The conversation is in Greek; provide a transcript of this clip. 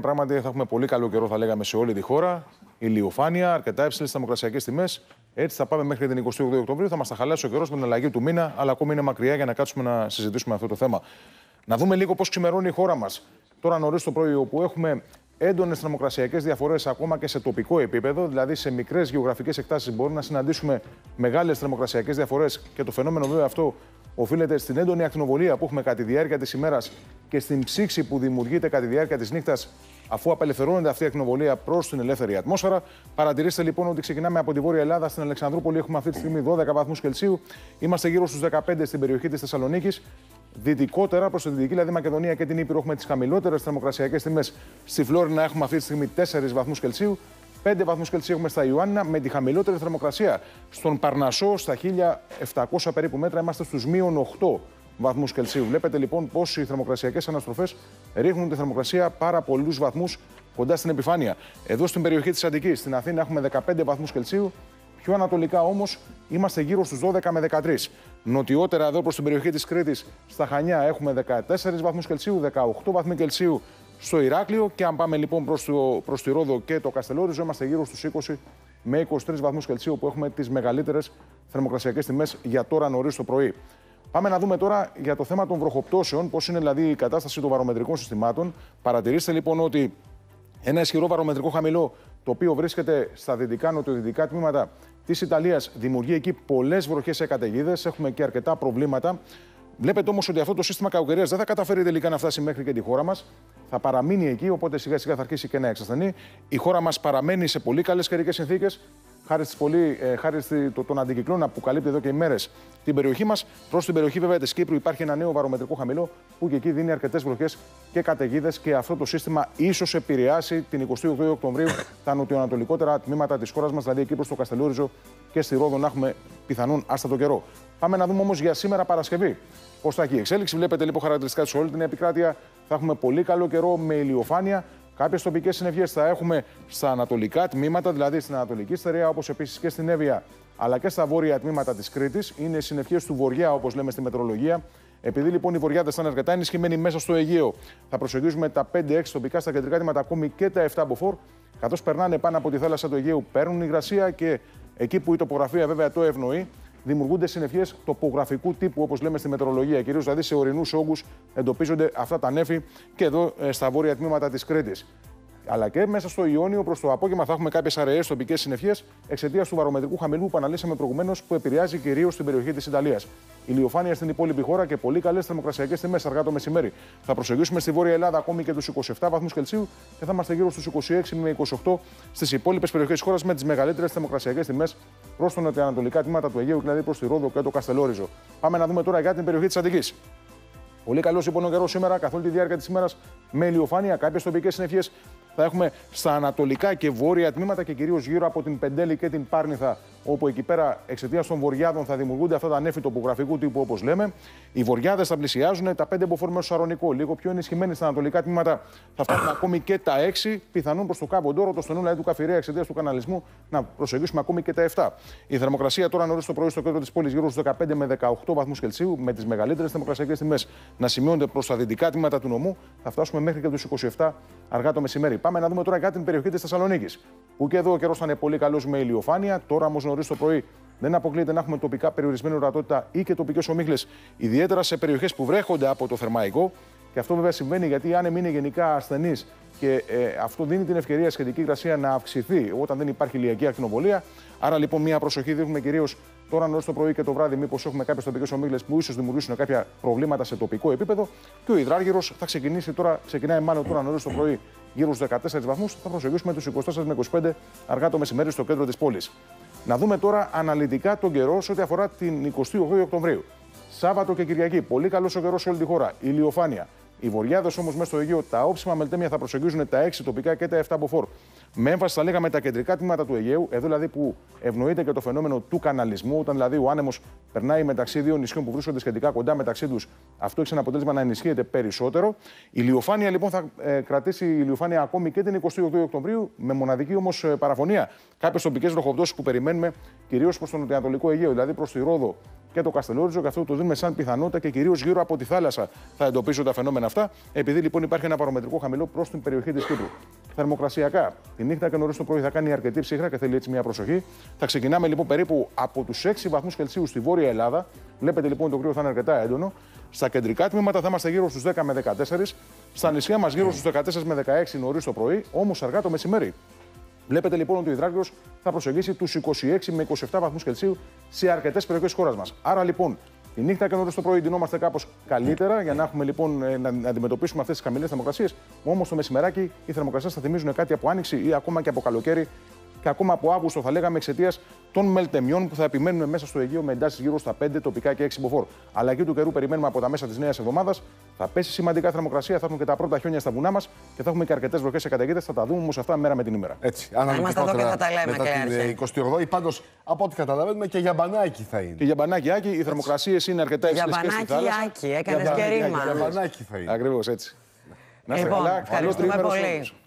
Πράγματι θα έχουμε πολύ καλό καιρό, θα λέγαμε, σε όλη τη χώρα. Ηλιοφάνεια, αρκετά υψηλές θερμοκρασιακές τιμές. Έτσι θα πάμε μέχρι την 28 Οκτωβρίου. Θα μας τα χαλάσει ο καιρός με την αλλαγή του μήνα, αλλά ακόμη είναι μακριά για να κάτσουμε να συζητήσουμε αυτό το θέμα. Να δούμε λίγο πώς ξημερώνει η χώρα μας. Τώρα νωρίς το πρωί, όπου έχουμε έντονες θερμοκρασιακές διαφορές ακόμα και σε τοπικό επίπεδο, δηλαδή σε μικρές γεωγραφικές εκτάσεις, μπορούμε να συναντήσουμε μεγάλες θερμοκρασιακές διαφορές και το φαινόμενο βέβαια αυτό οφείλεται στην έντονη ακτινοβολία που έχουμε κατά τη διάρκεια της ημέρας και στην ψήξη που δημιουργείται κατά τη διάρκεια της νύχτας, αφού απελευθερώνεται αυτή η ακτινοβολία προς την ελεύθερη ατμόσφαιρα. Παρατηρήστε λοιπόν ότι ξεκινάμε από τη Βόρεια Ελλάδα. Στην Αλεξανδρούπολη έχουμε αυτή τη στιγμή 12 βαθμούς Κελσίου. Είμαστε γύρω στους 15 στην περιοχή της Θεσσαλονίκης. Δυτικότερα, προς τη Δυτική, δηλαδή Μακεδονία και την Ήπειρο, έχουμε τις χαμηλότερες θερμοκρασιακές τιμές. Στη Φλόρινα έχουμε αυτή τη στιγμή 4 βαθμούς Κελσίου. 5 βαθμούς Κελσίου έχουμε στα Ιωάννινα, με τη χαμηλότερη θερμοκρασία. Στον Παρνασσό, στα 1700 περίπου μέτρα, είμαστε στους -8 βαθμούς Κελσίου. Βλέπετε λοιπόν πώς οι θερμοκρασιακές αναστροφές ρίχνουν τη θερμοκρασία πάρα πολλούς βαθμούς κοντά στην επιφάνεια. Εδώ στην περιοχή της Αττικής, στην Αθήνα, έχουμε 15 βαθμούς Κελσίου. Πιο ανατολικά όμως είμαστε γύρω στους 12 με 13. Νοτιότερα εδώ προς την περιοχή της Κρήτης, στα Χανιά, έχουμε 14 βαθμούς Κελσίου, 18 βαθμοί Κελσίου στο Ηράκλειο. Και αν πάμε λοιπόν προς τη Ρόδο και το Καστελόριζο, είμαστε γύρω στους 20 με 23 βαθμούς Κελσίου, που έχουμε τις μεγαλύτερες θερμοκρασιακές τιμές για τώρα νωρίς το πρωί. Πάμε να δούμε τώρα για το θέμα των βροχοπτώσεων, πώς είναι δηλαδή η κατάσταση των βαρομετρικών συστημάτων. Παρατηρήστε λοιπόν ότι ένα ισχυρό βαρομετρικό χαμηλό, το οποίο βρίσκεται στα δυτικά-νοτιοδυτικά τμήματα της Ιταλίας, δημιουργεί εκεί πολλές βροχές σε καταιγίδες. Έχουμε και αρκετά προβλήματα. Βλέπετε όμως ότι αυτό το σύστημα κακοκαιρίας δεν θα καταφέρει τελικά να φτάσει μέχρι και τη χώρα μας. Θα παραμείνει εκεί, οπότε σιγά-σιγά θα αρχίσει και να εξασθενεί. Η χώρα μας παραμένει σε πολύ καλές καιρικές συνθήκες, χάρη στον αντικυκλώνα που καλύπτει εδώ και ημέρες την περιοχή μας. Προς την περιοχή βέβαια της Κύπρου υπάρχει ένα νέο βαρομετρικό χαμηλό, που και εκεί δίνει αρκετές βροχές και καταιγίδες, και αυτό το σύστημα ίσως επηρεάσει την 28 Οκτωβρίου τα νοτιοανατολικότερα τμήματα της χώρας μας, δηλαδή εκεί προς το Καστελόριζο και στη Ρόδο να έχουμε πιθανόν άστατο καιρό. Πάμε να δούμε όμως για σήμερα Παρασκευή πώς θα έχει η εξέλιξη. Βλέπετε λοιπόν χαρακτηριστικά σε όλη την επικράτεια θα έχουμε πολύ καλό καιρό με ηλιοφάνεια. Κάποιες τοπικές συννεφιές θα έχουμε στα ανατολικά τμήματα, δηλαδή στην Ανατολική Στερεά, όπως επίσης και στην Εύβοια, αλλά και στα βόρεια τμήματα της Κρήτης. Είναι συννεφιές του βοριά, όπως λέμε στη μετρολογία. Επειδή λοιπόν οι βοριάδες θα είναι αρκετά ενισχυμένοι μέσα στο Αιγαίο, θα προσεγγίζουμε τα 5-6 τοπικά, στα κεντρικά τμήματα ακόμη και τα 7 μποφόρ. Καθώς περνάνε πάνω από τη θάλασσα του Αιγαίου, παίρνουν υγρασία και εκεί που η τοπογραφία βέβαια το ευνοεί, δημιουργούνται συννεφιές τοπογραφικού τύπου, όπως λέμε στη μετρολογία. Κυρίως δηλαδή σε ορεινούς όγκους εντοπίζονται αυτά τα νέφη και εδώ στα βόρεια τμήματα της Κρήτης. Αλλά και μέσα στο Ιόνιο προς το απόγευμα θα έχουμε κάποιες αραιές τοπικές συννεφιές εξαιτίας του βαρομετρικού χαμηλού που αναλύσαμε προηγουμένως, που επηρεάζει κυρίως την περιοχή της Ιταλίας. Ηλιοφάνεια στην υπόλοιπη χώρα και πολύ καλές θερμοκρασιακές τιμές αργά το μεσημέρι. Θα προσεγγίσουμε στη Βόρεια Ελλάδα ακόμη και τους 27 βαθμούς Κελσίου και θα είμαστε γύρω στους 26 με 28 στις υπόλοιπες περιοχές της χώρας, με τις μεγαλύτερες θερμοκρασιακές τιμές προς τα νοτιοανατολικά τμήματα του Αιγαίου, δηλαδή προς τη Ρόδο και το Καστελόριζο. Πάμε να δούμε τώρα για την περιοχή της Αττικής. Πολύ καλός λοιπόν ο καιρός σήμερα, καθ' όλη τη διάρκεια της ημέρας με ηλιοφάνεια, κάποιες τοπικές συννεφιές. Θα έχουμε στα ανατολικά και βόρεια τμήματα και κυρίως γύρω από την Πεντέλη και την Πάρνηθα, όπου εκεί πέρα εξαιτίας των βοριάδων θα δημιουργούνται αυτά τα νέφη τοπογραφικού τύπου, όπως λέμε. Οι βοριάδες θα πλησιάζουν τα 5 μποφόρ μέσω Σαρονικό, λίγο πιο ενισχυμένοι στα ανατολικά τμήματα. Θα φτάσουν ακόμη και τα 6, πιθανόν προς το Κάβο Ντόρο, το στενό λαό του Καφιρέα εξαιτίας του καναλισμού να προσεγγίσουμε ακόμη και τα 7. Η θερμοκρασία τώρα νωρίς το πρωί στο κέντρο της πόλης γύρω στους 15 με 18 βαθμούς Κελσίου, με τις μεγαλύτερες θερμοκρασιακές τιμές να σημειώνονται προς τα δυτικά τμήματα του νομού. Θα φτάσουμε μέχρι και τους 27 αργά το μεσημέρι. Πάμε να δούμε τώρα για την περιοχή της Θεσσαλονίκης, που και εδώ ο καιρός θα είναι πολύ καλός με ηλιοφάνεια. Τώρα όμως νωρίς το πρωί δεν αποκλείεται να έχουμε τοπικά περιορισμένη ορατότητα ή και τοπικές ομίχλες, ιδιαίτερα σε περιοχές που βρέχονται από το θερμαϊκό. Και αυτό βέβαια συμβαίνει γιατί οι άνεμοι είναι γενικά ασθενείς και αυτό δίνει την ευκαιρία σχετική υγρασία να αυξηθεί όταν δεν υπάρχει ηλιακή ακτινοβολία. Άρα λοιπόν μια προσοχή δείχνουμε κυρίως τώρα νωρίς το πρωί και το βράδυ, μήπως έχουμε κάποιες τοπικές ομίχλες που ίσως δημιουργήσουν κάποια προβλήματα σε τοπικό επίπεδο. Και ο υδράργυρος θα ξεκινάει μάλλον τώρα νωρίς το πρωί γύρω στους 14 βαθμούς. Θα προσεγγίσουμε τους 24 με 25 αργά το μεσημέρι στο κέντρο της πόλης. Να δούμε τώρα αναλυτικά τον καιρό σε ό,τι αφορά την 28 Οκτωβρίου. Σάββατο και Κυριακή, πολύ καλός ο καιρός σε όλη τη χώρα. Ηλιοφάνεια. Οι βοριάδες όμως μέσα στο Αιγαίο, τα όψιμα μελτέμια θα προσεγγίζουν τα 6 τοπικά και τα 7 μποφόρ. Με έμφαση θα λέγαμε τα κεντρικά τμήματα του Αιγαίου, εδώ δηλαδή που ευνοείται και το φαινόμενο του καναλισμού, όταν δηλαδή ο άνεμος περνάει μεταξύ δύο νησιών που βρίσκονται σχετικά κοντά μεταξύ τους, αυτό έχει σαν αποτέλεσμα να ενισχύεται περισσότερο. Η ηλιοφάνεια λοιπόν θα κρατήσει ηλιοφάνεια ακόμη και την 28 Οκτωβρίου, με μοναδική όμως παραφωνία. Κάποιες τοπικές βροχοπτώσεις που περιμένουμε κυρίως προς το νοτιοανατολικό Αιγαίο, δηλαδή προς τη Ρόδο και το Καστελόριζο, και αυτό το δίνουμε σαν πιθανότητα και κυρίως γύρω από τη θάλασσα θα εντοπίσω τα φαινόμενα αυτά, επειδή λοιπόν υπάρχει ένα παρομετρικό χαμηλό προς την περιοχή της Κύπρου. Θερμοκρασιακά, τη νύχτα και νωρίς το πρωί θα κάνει αρκετή ψύχρα και θέλει έτσι μια προσοχή. Θα ξεκινάμε λοιπόν περίπου από τους 6 βαθμούς Κελσίου στη Βόρεια Ελλάδα. Βλέπετε λοιπόν το κρύο θα είναι αρκετά έντονο. Στα κεντρικά τμήματα θα είμαστε γύρω στους 10 με 14. Στα νησιά μας γύρω στους 14 με 16 νωρίς το πρωί, όμως αργά το μεσημέρι. Βλέπετε λοιπόν ότι ο υδράργυρος θα προσεγγίσει τους 26 με 27 βαθμούς Κελσίου σε αρκετές περιοχές της χώρας μας. Άρα λοιπόν, τη νύχτα και νωρίς το πρωί ντυνόμαστε κάπως καλύτερα για να, έχουμε, λοιπόν, να αντιμετωπίσουμε αυτές τις χαμηλές θερμοκρασίες. Όμως το μεσημεράκι οι θερμοκρασίες θα θυμίζουν κάτι από άνοιξη ή ακόμα και από καλοκαίρι και ακόμα από Αύγουστο, θα λέγαμε, εξαιτίας των μελτεμιών που θα επιμένουν μέσα στο Αιγαίο με εντάσεις γύρω στα 5, τοπικά και 6 μποφόρ. Αλλαγή του καιρού περιμένουμε από τα μέσα της νέας εβδομάδας. Θα πέσει σημαντικά θερμοκρασία, θα έχουμε και τα πρώτα χιόνια στα βουνά μας και θα έχουμε και αρκετές βροχές σε καταιγίδες. Θα τα δούμε όμως αυτά μέρα με την ημέρα. Έτσι. Θα είμαστε εδώ και θα τα λέμε, μετά την 28η. Πάντως, από ό,τι καταλαβαίνουμε, και για μπανάκι θα είναι. Και για μπανάκι, Άκη, οι θερμοκρασίες είναι αρκετά υψηλές. Για μπανάκι, Άκη, έκανες και ρήμα. Για μπανάκι θα είναι. Ακριβώς έτσι. Να είστε καλά. Ευχαριστούμε πολύ.